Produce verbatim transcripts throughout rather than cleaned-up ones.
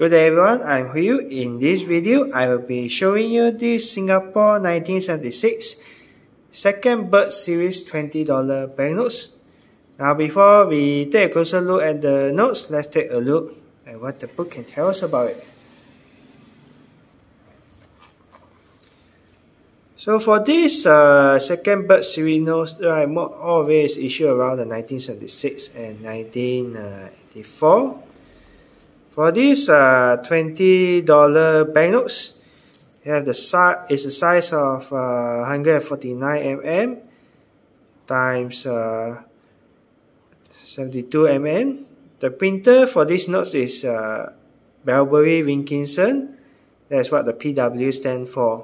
Good day everyone, I'm Huiyu. In this video, I will be showing you the Singapore nineteen seventy-six second Bird Series twenty dollar banknotes. Now before we take a closer look at the notes, let's take a look at what the book can tell us about it. So for this uh, second Bird Series notes, right, always issued around the nineteen seventy-six and nineteen eighty-four. For these uh, twenty dollar banknotes, you have the size is the size of uh, one hundred forty-nine millimeters times uh, seventy-two millimeters. The printer for these notes is uh, Bradbury Wilkinson. That's what the P W stands for.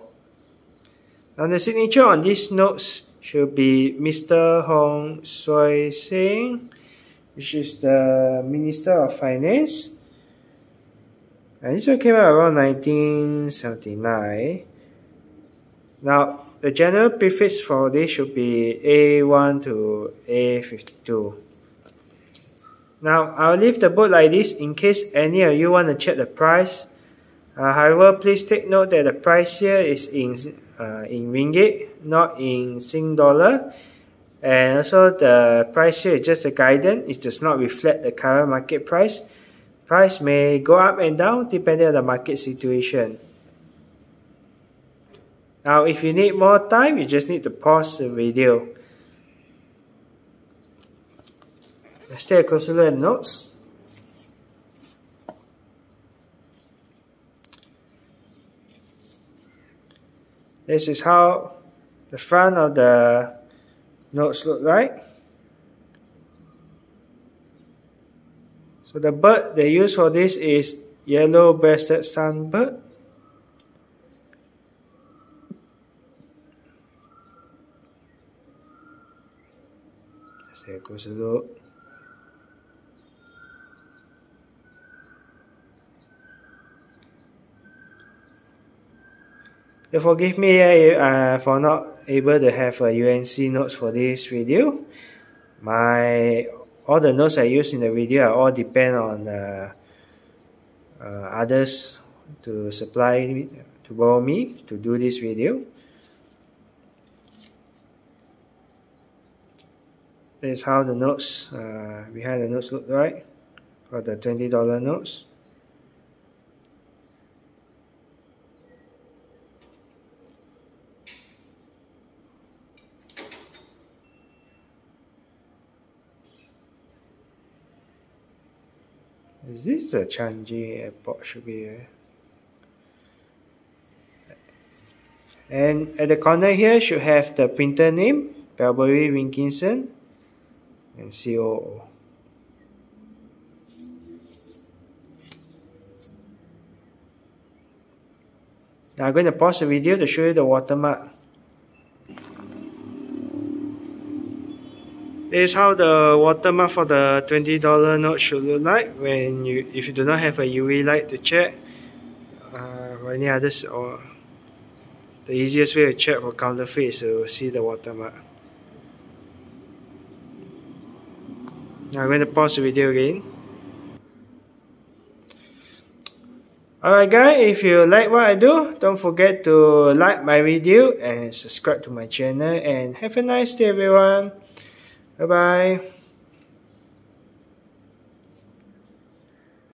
Now the signature on these notes should be Mister Hon Sui Sen, which is the Minister of Finance. And this one came out around nineteen seventy-nine. Now, the general prefix for this should be A one to A fifty-two. Now, I'll leave the book like this in case any of you want to check the price. Uh, however, please take note that the price here is in, uh, in ringgit, not in Sing dollar. And also, the price here is just a guidance. It does not reflect the current market price. Price may go up and down depending on the market situation. Now, if you need more time, you just need to pause the video. Let's take a closer look at the notes. This is how the front of the notes look like. So the bird they use for this is yellow-breasted sunbird. Let's take a closer look. So forgive me uh, for not able to have a U N C notes for this video. My All the notes I use in the video are all depend on uh, uh, others to supply me, to borrow me to do this video. This is how the notes, uh, behind the notes look like for the twenty dollar notes. Is this the Changi airport? Should be there. And at the corner here should have the printer name, Bradbury Wilkinson and C O O. Now I'm going to pause the video to show you the watermark. This is how the watermark for the twenty dollar note should look like when you, if you do not have a U V light to check, uh, or any others, or the easiest way to check for counterfeit is to see the watermark. Now I'm going to pause the video again. Alright guys, if you like what I do, don't forget to like my video and subscribe to my channel, and have a nice day everyone. Bye-bye.